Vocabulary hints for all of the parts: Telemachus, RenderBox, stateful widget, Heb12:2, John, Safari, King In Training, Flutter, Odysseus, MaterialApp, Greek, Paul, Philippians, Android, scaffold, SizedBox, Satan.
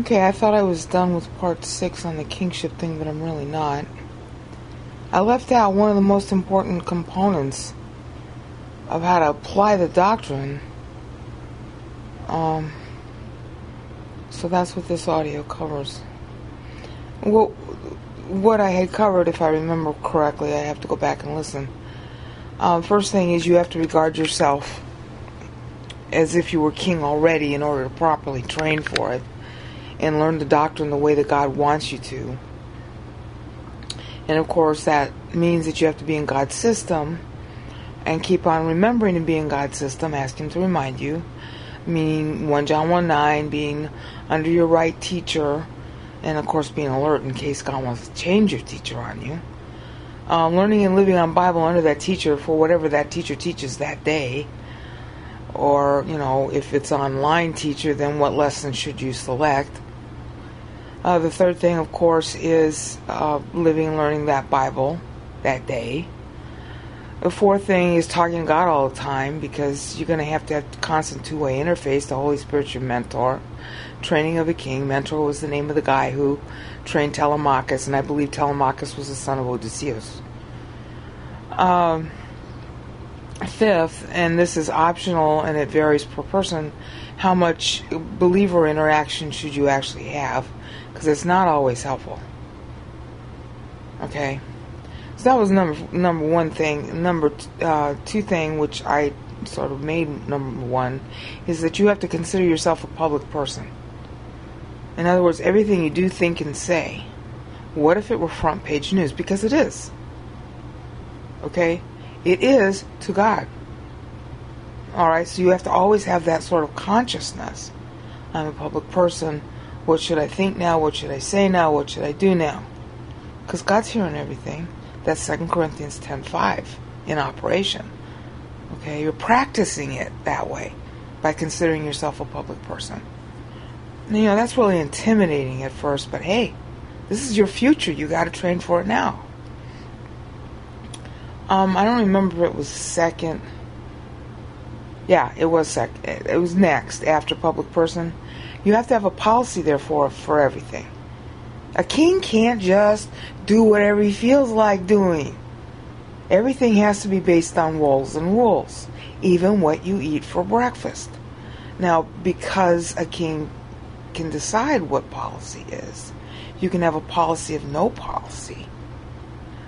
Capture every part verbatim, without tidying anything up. Okay, I thought I was done with part six on the kingship thing, but I'm really not. I left out one of the most important components of how to apply the doctrine. Um, so that's what this audio covers. Well, what I had covered, if I remember correctly, I have to go back and listen. Um, first thing is you have to regard yourself as if you were king already in order to properly train for it and learn the doctrine the way that God wants you to. And of course that means that you have to be in God's system and keep on remembering to be in God's system, ask Him to remind you, meaning First John one nine, being under your right teacher, and of course being alert in case God wants to change your teacher on you. Uh, learning and living on Bible under that teacher for whatever that teacher teaches that day. Or, you know, if it's online teacher, then what lesson should you select? Uh, the third thing, of course, is uh, living and learning that Bible that day. The fourth thing is talking to God all the time, because you're going to have to have constant two-way interface. The Holy Spirit's your mentor. Training of a King. Mentor was the name of the guy who trained Telemachus, and I believe Telemachus was the son of Odysseus. Um, fifth, and this is optional and it varies per person, how much believer interaction should you actually have? Because it's not always helpful. Okay. So that was number number one thing. Number uh, two thing, which I sort of made number one, is that you have to consider yourself a public person. In other words, everything you do, think, and say. What if it were front page news? Because it is. Okay? It is to God. Alright, so you have to always have that sort of consciousness. I'm a public person. What should I think now? What should I say now? What should I do now? Because God's hearing everything. That's Second Corinthians ten five in operation. Okay, you're practicing it that way by considering yourself a public person. And, you know, that's really intimidating at first, but hey, this is your future. You got to train for it now. Um, I don't remember if it was second. Yeah, it was second. It was next after public person. You have to have a policy, therefore, for everything. A king can't just do whatever he feels like doing. Everything has to be based on rules and rules, even what you eat for breakfast. Now, because a king can decide what policy is, you can have a policy of no policy.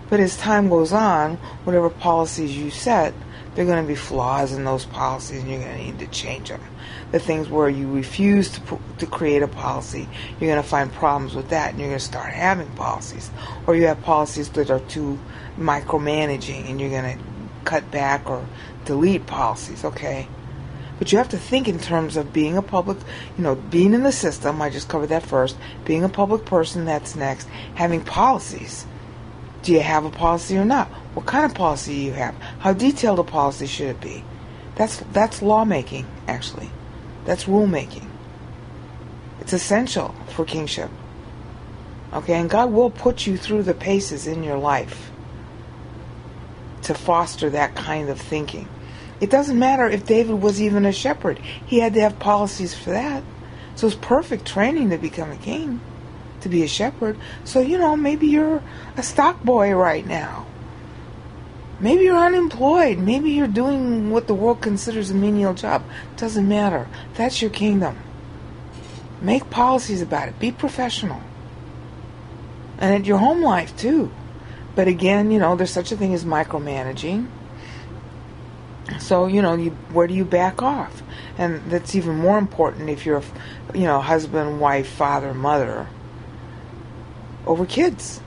But as time goes on, whatever policies you set, there are going to be flaws in those policies, and you're going to need to change them. The things where you refuse to p- to create a policy, you're going to find problems with that, and you're going to start having policies. Or you have policies that are too micromanaging, and you're going to cut back or delete policies, okay? But you have to think in terms of being a public, you know, being in the system, I just covered that first, being a public person, that's next, having policies. Do you have a policy or not? What kind of policy do you have? How detailed a policy should it be? That's that's lawmaking, actually. That's rulemaking. It's essential for kingship. Okay, and God will put you through the paces in your life to foster that kind of thinking. It doesn't matter if David was even a shepherd. He had to have policies for that. So it's perfect training to become a king, to be a shepherd. So, you know, maybe you're a stock boy right now. Maybe you're unemployed. Maybe you're doing what the world considers a menial job. Doesn't matter. That's your kingdom. Make policies about it. Be professional. And at your home life, too. But again, you know, there's such a thing as micromanaging. So, you know, you, where do you back off? And that's even more important if you're, you know, husband, wife, father, mother, over kids.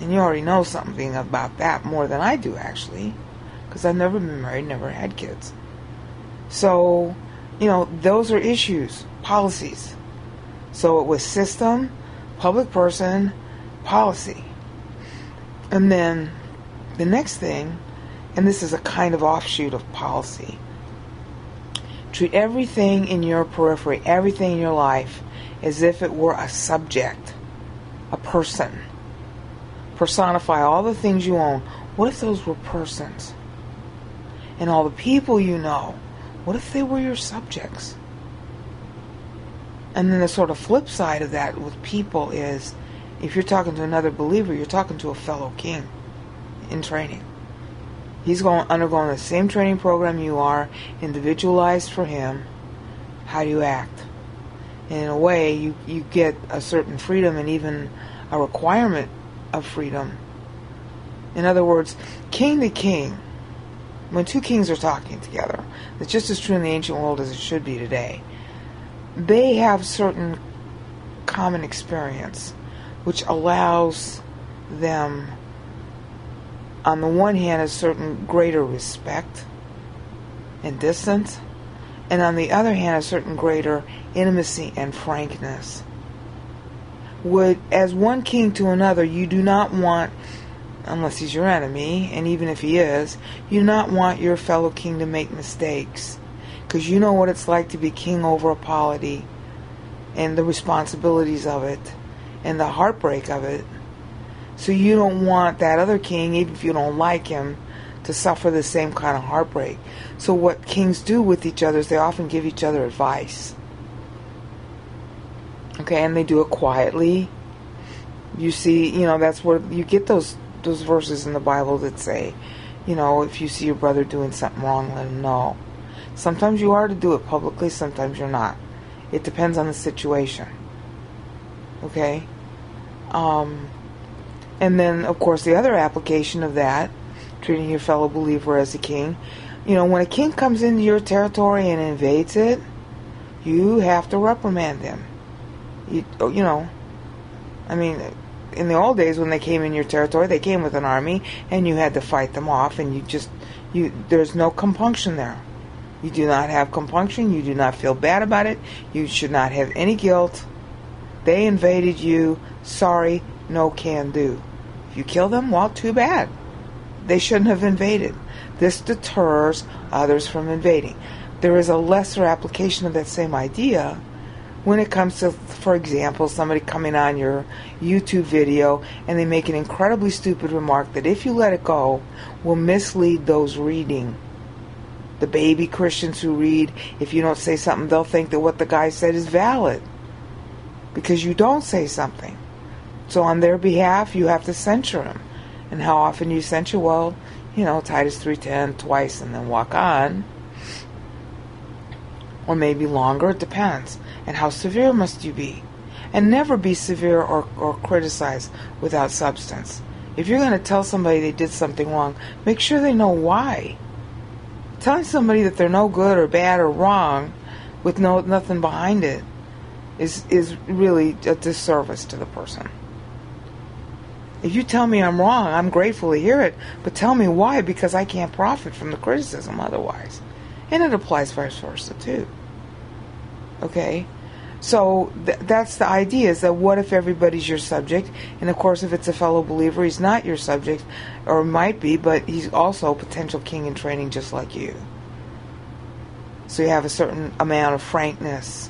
And you already know something about that more than I do, actually, because I've never been married, never had kids. So, you know, those are issues, policies. So it was system, public person, policy. And then the next thing, and this is a kind of offshoot of policy, treat everything in your periphery, everything in your life, as if it were a subject, a person. Personify all the things you own. What if those were persons? And all the people you know, what if they were your subjects? And then the sort of flip side of that with people is, if you're talking to another believer, you're talking to a fellow king in training. He's going undergoing the same training program you are, individualized for him. How do you act? And in a way, you, you get a certain freedom and even a requirement of freedom. In other words, king to king, when two kings are talking together, it's just as true in the ancient world as it should be today. They have certain common experience, which allows them, on the one hand, a certain greater respect and distance, and on the other hand, a certain greater intimacy and frankness. Would, as one king to another, you do not want, unless he's your enemy, and even if he is, you do not want your fellow king to make mistakes, because you know what it's like to be king over a polity, and the responsibilities of it, and the heartbreak of it. So you don't want that other king, even if you don't like him, to suffer the same kind of heartbreak. So what kings do with each other is they often give each other advice. Okay, and they do it quietly. You see, you know, that's where you get those those verses in the Bible that say, you know, if you see your brother doing something wrong, let him know. Sometimes you are to do it publicly, sometimes you're not. It depends on the situation. Okay? Um, and then, of course, the other application of that, treating your fellow believer as a king. You know, when a king comes into your territory and invades it, you have to reprimand him. You, you know, I mean, in the old days when they came in your territory, they came with an army, and you had to fight them off, and you just, you there's no compunction there. You do not have compunction. You do not feel bad about it. You should not have any guilt. They invaded you. Sorry, no can do. If you kill them, well, too bad. They shouldn't have invaded. This deters others from invading. There is a lesser application of that same idea when it comes to, for example, somebody coming on your YouTube video and they make an incredibly stupid remark that, if you let it go, will mislead those reading. The baby Christians who read, if you don't say something, they'll think that what the guy said is valid because you don't say something. So on their behalf, you have to censure him. And how often you censure? Well, you know, Titus three ten, twice, and then walk on. Or maybe longer, it depends. And how severe must you be? And never be severe or, or criticize without substance. If you're going to tell somebody they did something wrong, make sure they know why. Telling somebody that they're no good or bad or wrong with no nothing behind it is is really a disservice to the person. If you tell me I'm wrong, I'm grateful to hear it, but tell me why, because I can't profit from the criticism otherwise. And it applies vice versa too. Okay? So th- that's the idea, is that what if everybody's your subject? And of course, if it's a fellow believer, he's not your subject, or might be, but he's also a potential king in training just like you. So you have a certain amount of frankness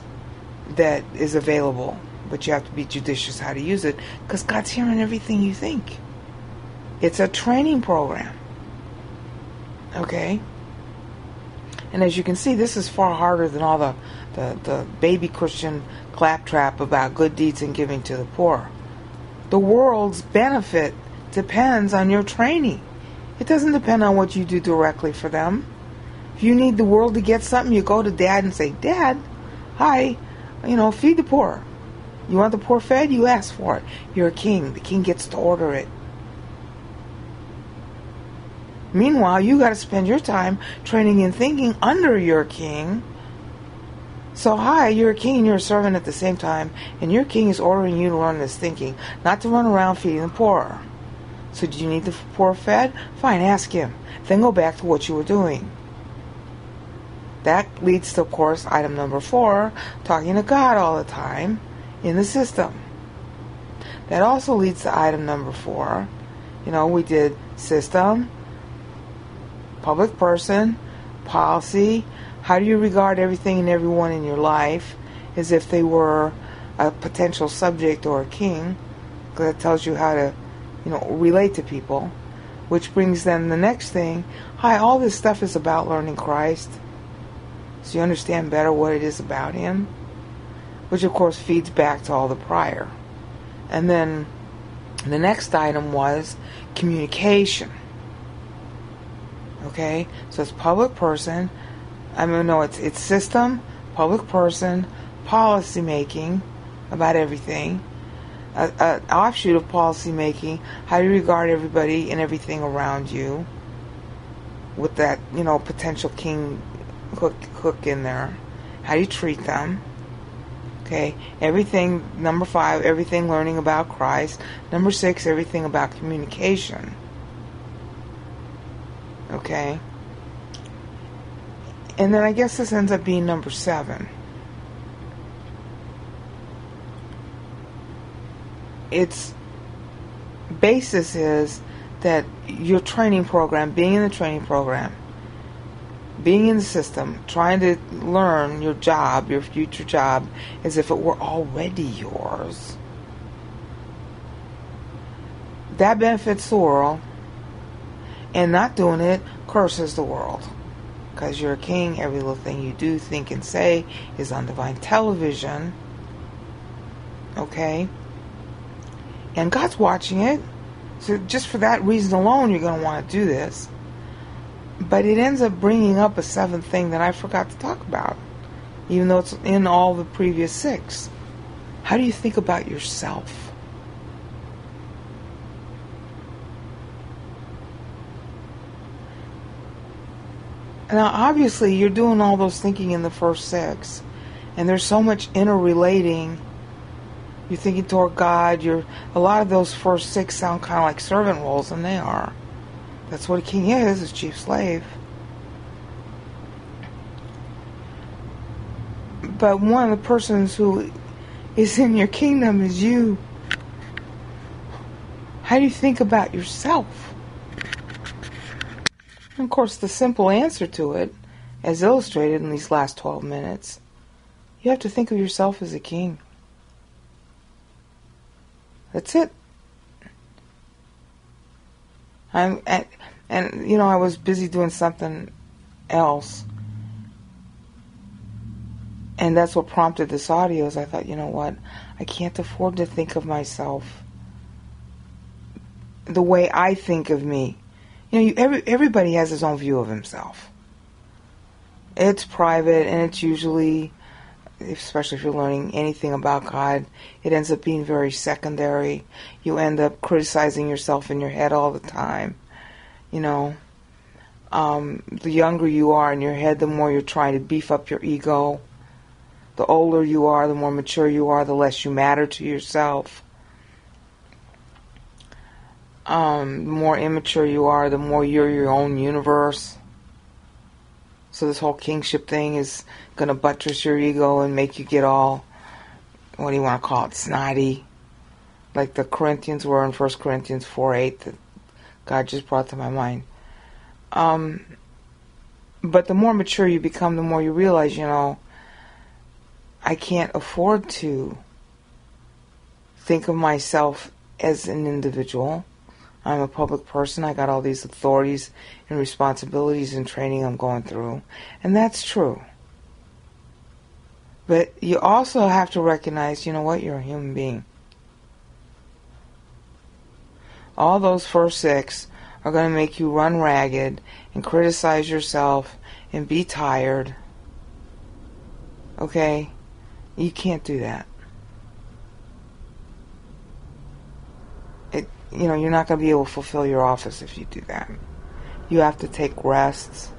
that is available, but you have to be judicious how to use it, because God's hearing everything you think. It's a training program. Okay? And as you can see, this is far harder than all the, the, the baby Christian claptrap about good deeds and giving to the poor. The world's benefit depends on your training. It doesn't depend on what you do directly for them. If you need the world to get something, you go to Dad and say, Dad, hi, you know, feed the poor. You want the poor fed? You ask for it. You're a king. The king gets to order it. Meanwhile, you got to spend your time training and thinking under your king. So, hi, you're a king and you're a servant at the same time, and your king is ordering you to learn this thinking, not to run around feeding the poor. So, do you need the poor fed? Fine, ask him. Then go back to what you were doing. That leads to, of course, item number four, talking to God all the time in the system. That also leads to item number four. You know, we did system, public person, policy. How do you regard everything and everyone in your life as if they were a potential subject or a king? Because that tells you how to, you know, relate to people. Which brings then the next thing. Hi, all this stuff is about learning Christ, so you understand better what it is about him. which of course feeds back to all the prior. And then the next item was communication. Okay, so it's public person, I mean no, it's it's system, public person, policy making about everything, a, a offshoot of policy making, how you regard everybody and everything around you, with that, you know, potential king hook hook in there, how do you treat them. Okay, everything, number five, everything learning about Christ. Number six, everything about communication. Okay, and then I guess this ends up being number seven. Its basis is that your training program, being in the training program, being in the system, trying to learn your job, your future job, as if it were already yours. That benefits the world, and not doing it curses the world. Because you're a king, every little thing you do, think, and say is on divine television. Okay? And God's watching it. So just for that reason alone, you're going to want to do this. But it ends up bringing up a seventh thing that I forgot to talk about, even though it's in all the previous six. How do you think about yourself? Now, obviously, you're doing all those thinking in the first six, and there's so much interrelating. You're thinking toward God. You're a lot of those first six sound kind of like servant roles, and they are. That's what a king is, is chief slave. But one of the persons who is in your kingdom is you. How do you think about yourself? And of course, the simple answer to it, as illustrated in these last twelve minutes, you have to think of yourself as a king. That's it. I'm at, and you know, I was busy doing something else, and that's what prompted this audio. Is I thought, you know what, I can't afford to think of myself the way I think of me. You know, you, every, everybody has his own view of himself. It's private, and it's usually, especially if you're learning anything about God, it ends up being very secondary. You end up criticizing yourself in your head all the time. You know, um, the younger you are in your head, the more you're trying to beef up your ego. The older you are, the more mature you are, the less you matter to yourself. Um, the more immature you are, the more you're your own universe. So this whole kingship thing is going to buttress your ego and make you get all, what do you want to call it, snotty. Like the Corinthians were in First Corinthians four eight that God just brought to my mind. Um, but the more mature you become, the more you realize, you know, I can't afford to think of myself as an individual. I'm a public person. I got all these authorities and responsibilities and training I'm going through. And that's true. But you also have to recognize, you know what, you're a human being. All those first six are going to make you run ragged and criticize yourself and be tired. Okay? You can't do that. You know, you're not going to be able to fulfill your office if you do that. You have to take rests.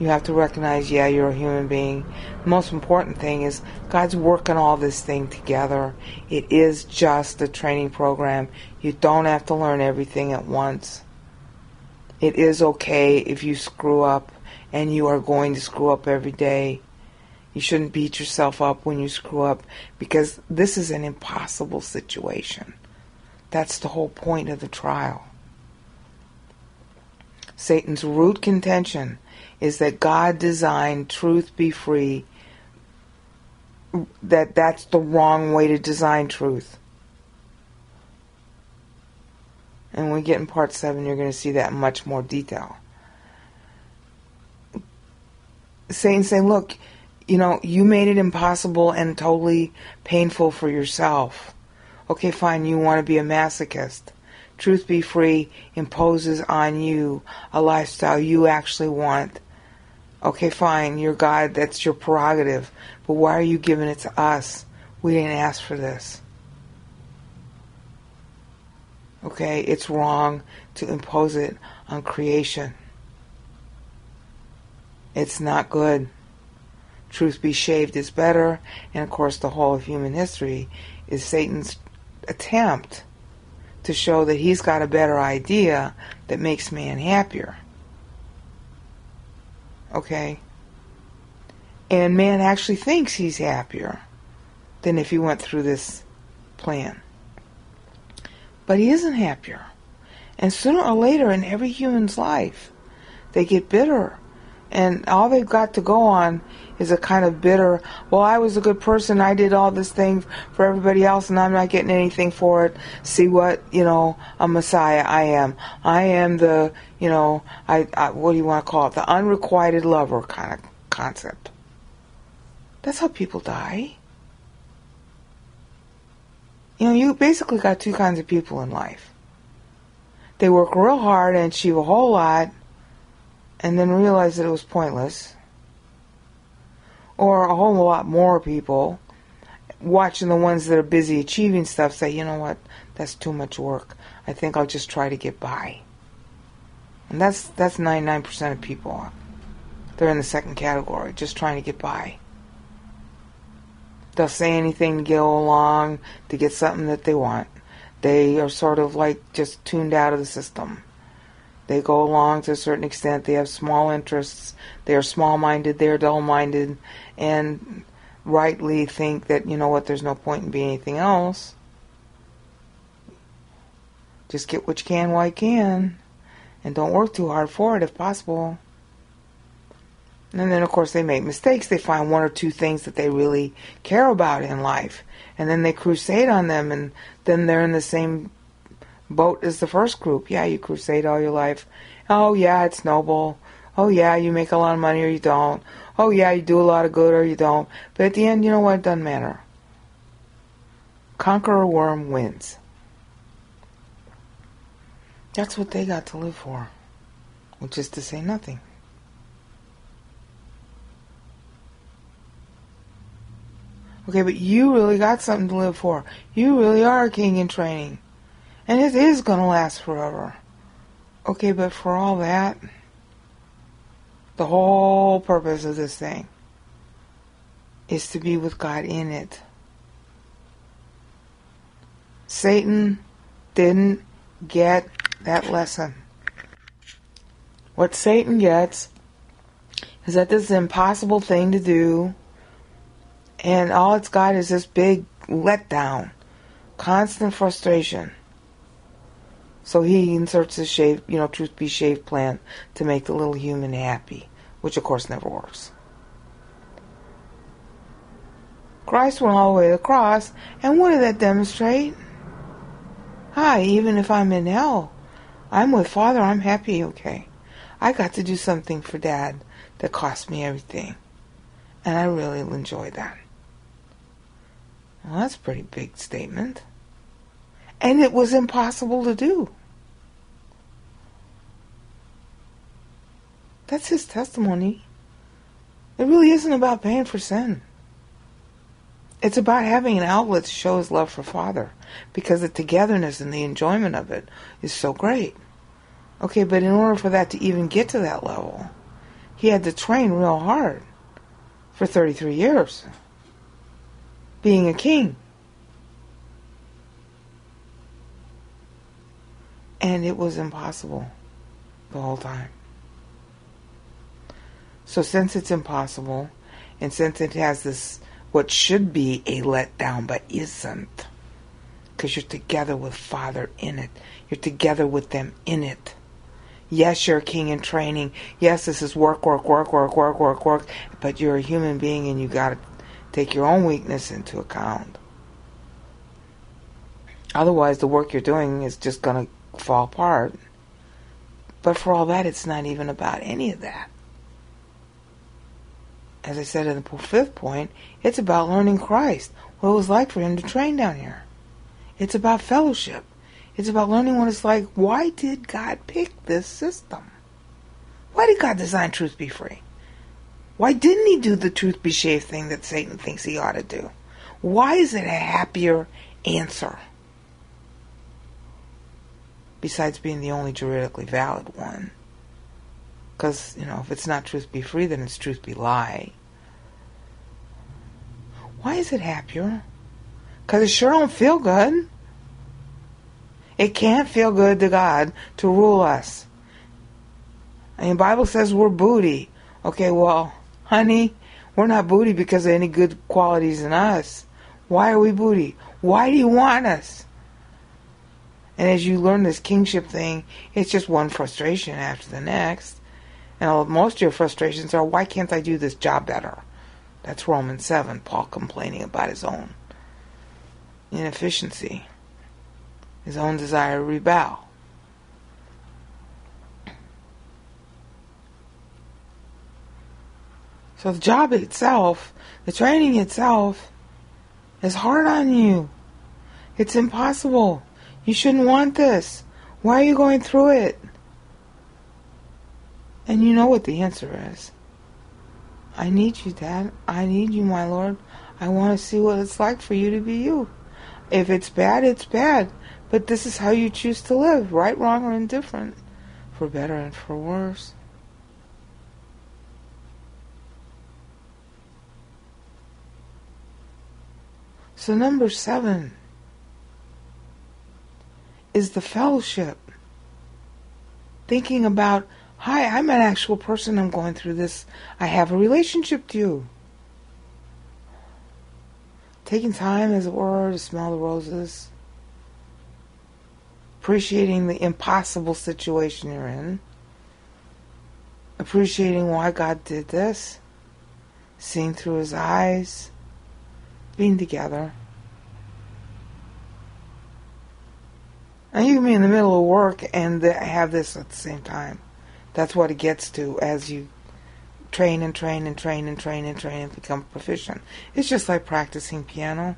You have to recognize, yeah, you're a human being. The most important thing is God's working all this thing together. It is just a training program. You don't have to learn everything at once. It is okay if you screw up, and you are going to screw up every day. You shouldn't beat yourself up when you screw up, because this is an impossible situation. That's the whole point of the trial. Satan's root contention is that God designed truth be free, that that's the wrong way to design truth. And when we get in part seven, you're going to see that in much more detail. Satan's saying, look, you know, you made it impossible and totally painful for yourself. Okay, fine, you want to be a masochist. Truth Be Free imposes on you a lifestyle you actually want. Okay, fine, you're God, that's your prerogative. But why are you giving it to us? We didn't ask for this. Okay, it's wrong to impose it on creation. It's not good. Truth Be Shaved is better, and of course the whole of human history is Satan's attempt to show that he's got a better idea that makes man happier. Okay? And man actually thinks he's happier than if he went through this plan. But he isn't happier. And sooner or later in every human's life, they get bitter. And all they've got to go on is a kind of bitter, well, I was a good person, I did all this thing for everybody else, and I'm not getting anything for it. See what, you know, a messiah I am. I am the, you know, I, I what do you want to call it? The unrequited lover kind of concept. That's how people die. You know, you basically got two kinds of people in life. They work real hard and achieve a whole lot, and then realize that it was pointless. Or a whole lot more people watching the ones that are busy achieving stuff say, you know what, that's too much work. I think I'll just try to get by. And that's that's ninety-nine percent of people. They're in the second category, just trying to get by. They'll say anything to get along, to get something that they want. They are sort of like just tuned out of the system. They go along to a certain extent. They have small interests. They are small-minded. They are dull-minded. And rightly think that, you know what, there's no point in being anything else. Just get what you can while you can. And don't work too hard for it if possible. And then, of course, they make mistakes. They find one or two things that they really care about in life. And then they crusade on them. And then they're in the same boat is the first group. Yeah, you crusade all your life. Oh, yeah, it's noble. Oh, yeah, you make a lot of money or you don't. Oh, yeah, you do a lot of good or you don't. But at the end, you know what? It doesn't matter. Conqueror worm wins. That's what they got to live for, which is to say nothing. Okay, but you really got something to live for. You really are a king in training. And it is going to last forever. Okay, but for all that, the whole purpose of this thing is to be with God in it. Satan didn't get that lesson. What Satan gets is that this is an impossible thing to do, and all it's got is this big letdown, constant frustration. So he inserts his shave, you know, Truth Be Shaved plan to make the little human happy, which of course never works. Christ went all the way to the cross, and what did that demonstrate? Hi, even if I'm in hell, I'm with Father, I'm happy, okay. I got to do something for Dad that cost me everything, and I really enjoyed that. Well, that's a pretty big statement. And it was impossible to do. That's his testimony. It really isn't about paying for sin. It's about having an outlet to show his love for Father, because the togetherness and the enjoyment of it is so great. Okay, but in order for that to even get to that level, he had to train real hard for thirty-three years, being a king. And it was impossible the whole time. So since it's impossible, and since it has this, what should be a letdown, but isn't, because you're together with Father in it. You're together with them in it. Yes, you're a king in training. Yes, this is work, work, work, work, work, work, work. But you're a human being, and you got to take your own weakness into account. Otherwise, the work you're doing is just going to fall apart. But for all that, it's not even about any of that. as I said in the fifth point, it's about learning Christ, what it was like for him to train down here. It's about fellowship. It's about learning what it's like. Why did God pick this system? Why did God design truth be free? Why didn't he do the truth be shaved thing that Satan thinks he ought to do? Why is it a happier answer? Besides being the only juridically valid one. Because, you know, if it's not truth be free, then it's truth be lie. Why is it happier? Because it sure don't feel good. It can't feel good to God to rule us. I mean, the Bible says we're booty. Okay, well, honey, we're not booty because of any good qualities in us. Why are we booty? Why do you want us? And as you learn this kingship thing, it's just one frustration after the next. And most of your frustrations are, why can't I do this job better? That's Romans seven, Paul complaining about his own inefficiency, his own desire to rebel. So the job itself, the training itself, is hard on you. It's impossible. You shouldn't want this. Why are you going through it? And you know what the answer is. I need you, Dad. I need you, my Lord. I want to see what it's like for you to be you. If it's bad, it's bad. But this is how you choose to live, right, wrong, or indifferent, for better and for worse. So number seven is the fellowship. Thinking about, hi, I'm an actual person. I'm going through this. I have a relationship to you. Taking time, as it were, to smell the roses. Appreciating the impossible situation you're in. Appreciating why God did this. Seeing through his eyes. Being together. And you can be in the middle of work and have this at the same time. That's what it gets to as you train and train and train and train and train and become proficient. It's just like practicing piano.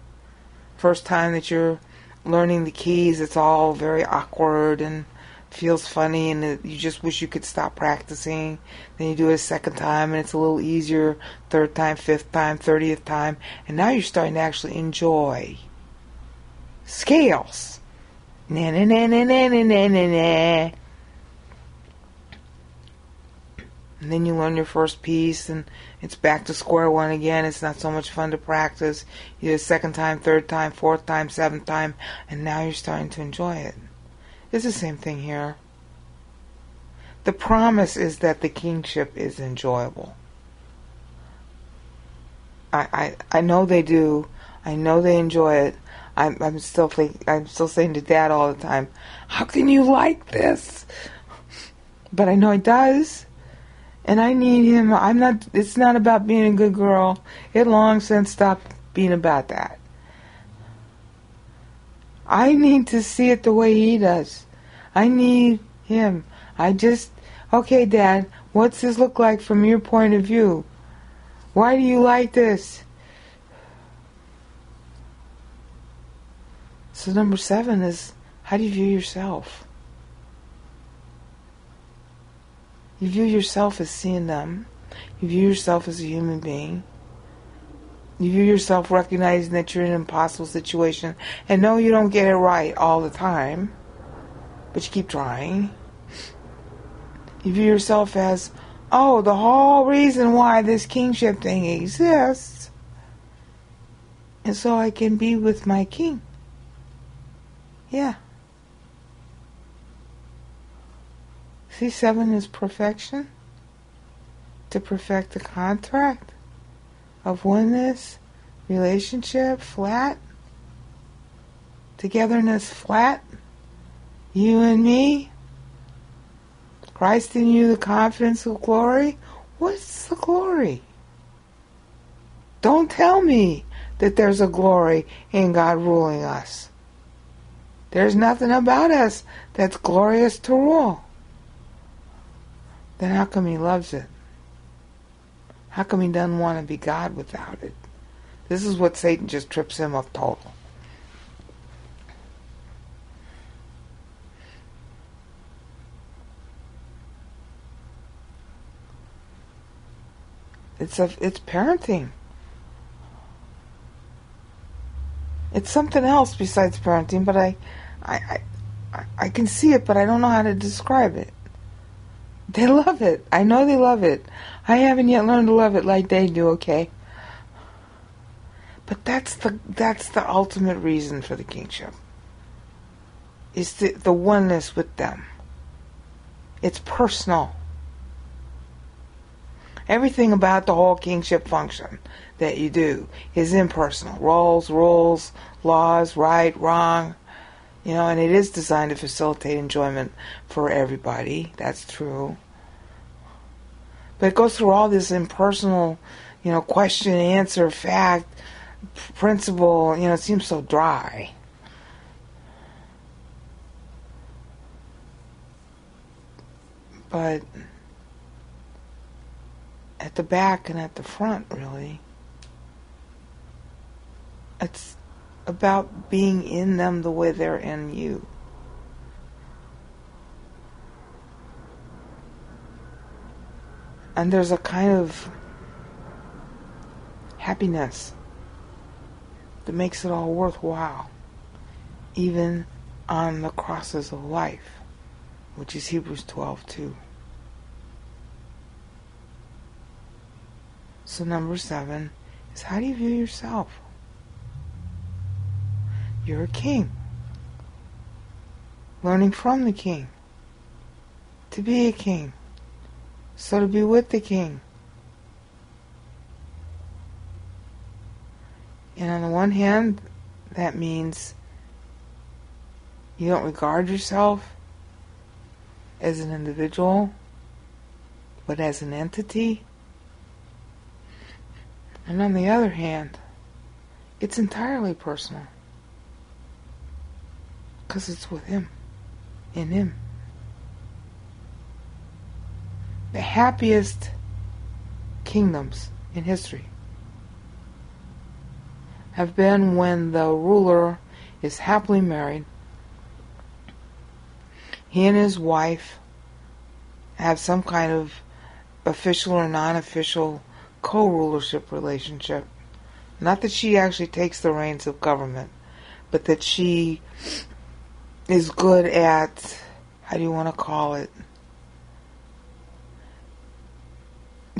First time that you're learning the keys, it's all very awkward and feels funny, and it, you just wish you could stop practicing. Then you do it a second time and it's a little easier, third time, fifth time, thirtieth time, and now you're starting to actually enjoy scales. Na na na na na na na na. And then you learn your first piece, and it's back to square one again. It's not so much fun to practice. You do it second time, third time, fourth time, seventh time, and now you're starting to enjoy it. It's the same thing here. The promise is that the kingship is enjoyable. I I, I know they do. I know they enjoy it. I'm I'm still think, I'm still saying to Dad all the time, how can you like this? But I know he does. And I need him. I'm not, it's not about being a good girl. It long since stopped being about that. I need to see it the way he does. I need him. I just, okay, Dad, what's this look like from your point of view? Why do you like this? So number seven is, how do you view yourself? You view yourself as seeing them. You view yourself as a human being. You view yourself recognizing that you're in an impossible situation. And no, you don't get it right all the time. But you keep trying. You view yourself as, oh, the whole reason why this kingship thing exists is so I can be with my king. Yeah. See, seven is perfection, to perfect the contract of oneness, relationship, flat, togetherness, flat, you and me, Christ in you, the confidence of glory. What's the glory? Don't tell me that there's a glory in God ruling us. There's nothing about us that's glorious to rule. Then how come he loves it? How come he doesn't want to be God without it? This is what Satan just trips him up total. It's a, it's parenting. It's something else besides parenting, but I, I, I, I can see it, but I don't know how to describe it. They love it. I know they love it. I haven't yet learned to love it like they do, okay? But that's the that's the ultimate reason for the kingship. It's the, the oneness with them. It's personal. Everything about the whole kingship function that you do is impersonal. Roles, rules, laws, right, wrong. You know, and it is designed to facilitate enjoyment for everybody. That's true. But it goes through all this impersonal, you know, question, answer, fact, principle. You know, it seems so dry. But at the back and at the front, really, it's about being in them the way they're in you. And there's a kind of happiness that makes it all worthwhile, even on the crosses of life, which is Hebrews twelve two. So number seven is, how do you view yourself? You're a king. Learning from the king. To be a king. So to be with the king. And on the one hand, that means you don't regard yourself as an individual, but as an entity. And on the other hand, it's entirely personal. Because it's with him, in him. The happiest kingdoms in history have been when the ruler is happily married. He and his wife have some kind of official or non-official co-rulership relationship. Not that she actually takes the reins of government, but that she is good at, how do you want to call it?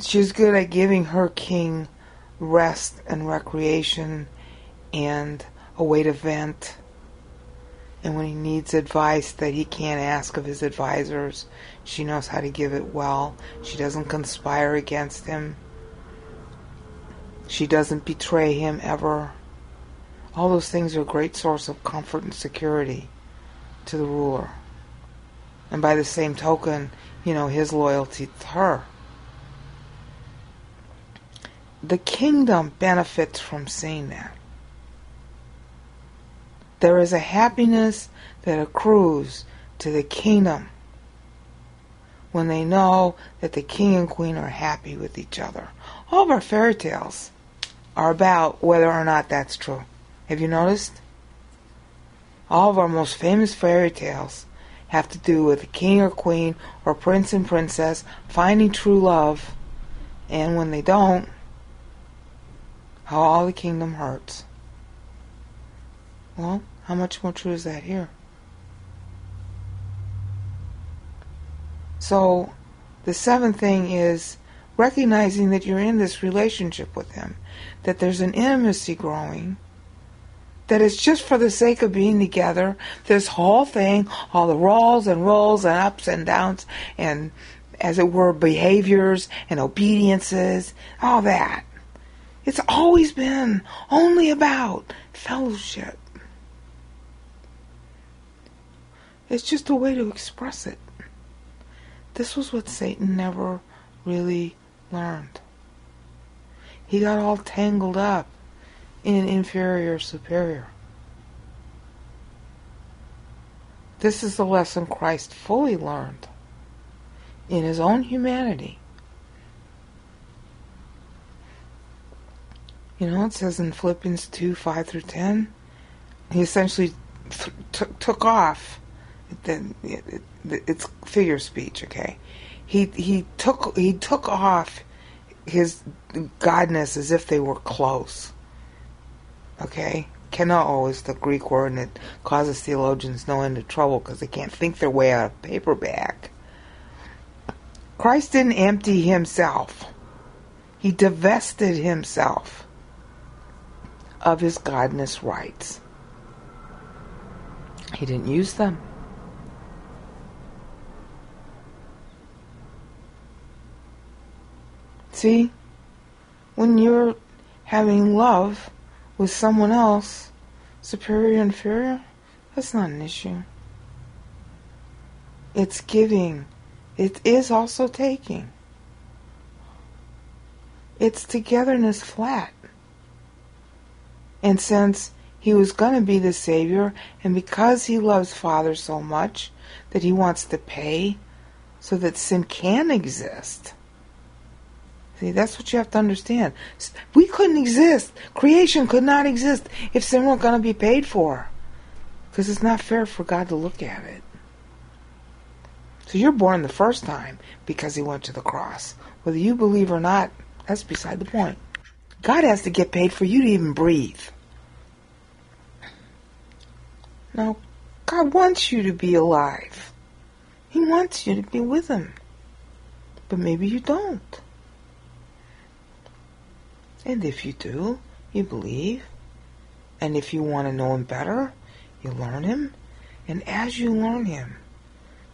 She's good at giving her king rest and recreation and a way to vent. And when he needs advice that he can't ask of his advisors, she knows how to give it well. She doesn't conspire against him. She doesn't betray him ever. All those things are a great source of comfort and security to the ruler. And by the same token, you know, his loyalty to her. The kingdom benefits from seeing that. There is a happiness that accrues to the kingdom when they know that the king and queen are happy with each other. All of our fairy tales are about whether or not that's true. Have you noticed? All of our most famous fairy tales have to do with a king or queen or prince and princess finding true love, and when they don't, how all the kingdom hurts. Well, how much more true is that here? So, the seventh thing is recognizing that you're in this relationship with him, that there's an intimacy growing, that it's just for the sake of being together. This whole thing, all the rolls and rolls and ups and downs and, as it were, behaviors and obediences, all that. It's always been only about fellowship. It's just a way to express it. This was what Satan never really learned. He got all tangled up in inferior, superior. This is the lesson Christ fully learned in his own humanity. You know, it says in Philippians two, five through ten, he essentially th took took off. Then it, it, it, it's figure speech, okay? He he took he took off his godness as if they were clothes. Okay, kenao is the Greek word, and it causes theologians no end of trouble because they can't think their way out of paperback. Christ didn't empty himself; he divested himself of his godness rights. He didn't use them. See, when you're having love with someone else, superior, inferior, that's not an issue. It's giving. It is also taking. It's togetherness flat. And since he was going to be the Savior, and because he loves Father so much that he wants to pay so that sin can exist. See, that's what you have to understand. We couldn't exist. Creation could not exist if sin weren't going to be paid for. Because it's not fair for God to look at it. So you're born the first time because he went to the cross. Whether you believe or not, that's beside the point. God has to get paid for you to even breathe. Now, God wants you to be alive. He wants you to be with him. But maybe you don't. And if you do, you believe. And if you want to know him better, you learn him. And as you learn him,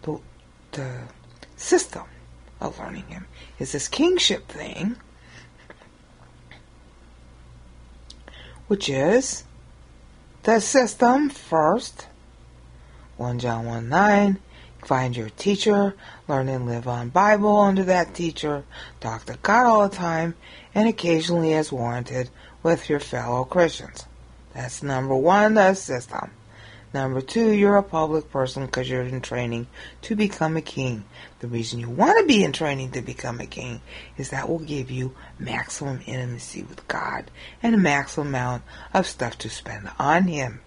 the, the system of learning him is this kingship thing, which is the system first. First John one nine, find your teacher, learn and live on Bible under that teacher, talk to God all the time, and occasionally as warranted with your fellow Christians. That's number one, the system. Number two, you're a public person because you're in training to become a king. The reason you want to be in training to become a king is that will give you maximum intimacy with God and a maximum amount of stuff to spend on him.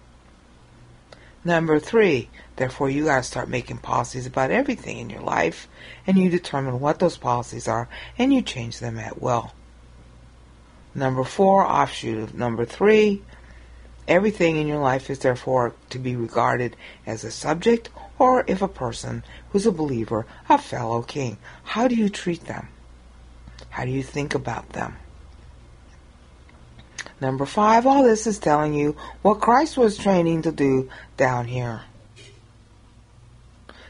Number three, therefore you got to start making policies about everything in your life, and you determine what those policies are, and you change them at will. Number four, offshoot of number three, everything in your life is therefore to be regarded as a subject, or if a person who's a believer, a fellow king. How do you treat them? How do you think about them? Number five, all this is telling you what Christ was training to do down here.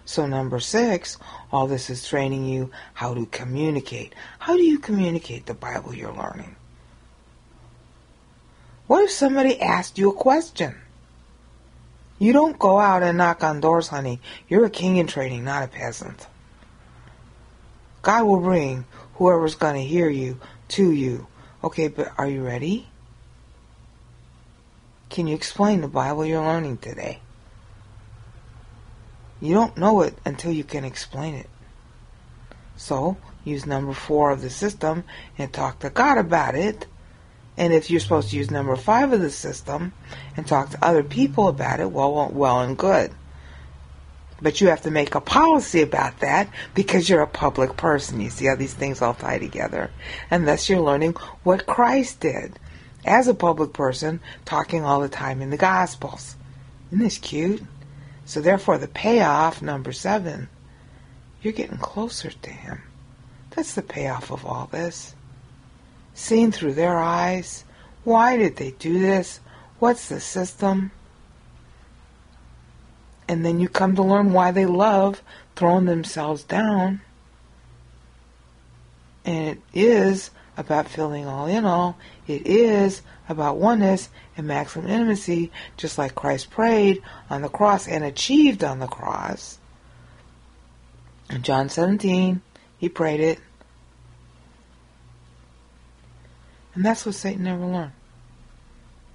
So number six, all this is training you how to communicate. How do you communicate the Bible you're learning? What if somebody asked you a question? You don't go out and knock on doors, honey. You're a king in training, not a peasant. God will bring whoever's going to hear you to you. Okay, but are you ready? Can you explain the Bible you're learning today? You don't know it until you can explain it. So, use number four of the system and talk to God about it. And if you're supposed to use number five of the system and talk to other people about it, well, well and good. But you have to make a policy about that because you're a public person. You see how these things all tie together. And thus you're learning what Christ did as a public person, talking all the time in the Gospels. Isn't this cute? So therefore the payoff, number seven, you're getting closer to him. That's the payoff of all this. Seen through their eyes, why did they do this? What's the system? And then you come to learn why they love throwing themselves down. And it is about filling all in all. It is about oneness and maximum intimacy, just like Christ prayed on the cross and achieved on the cross. In John seventeen, he prayed it. And that's what Satan never learned.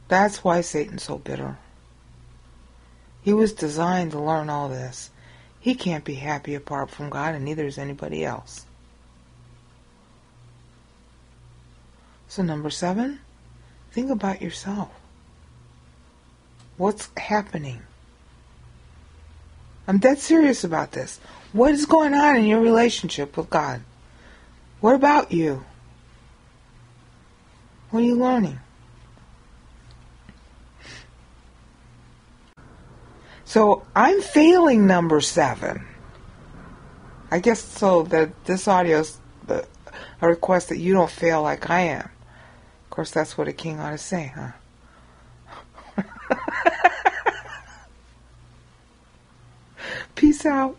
That's why Satan's so bitter. He was designed to learn all this. He can't be happy apart from God, and neither is anybody else. So number seven, Think about yourself. What's happening? I'm dead serious about this. What is going on in your relationship with God? What about you? What are you learning? So I'm failing number seven. I guess so that this audio is a request that you don't fail like I am. Of course, that's what a king ought to say, huh? Peace out.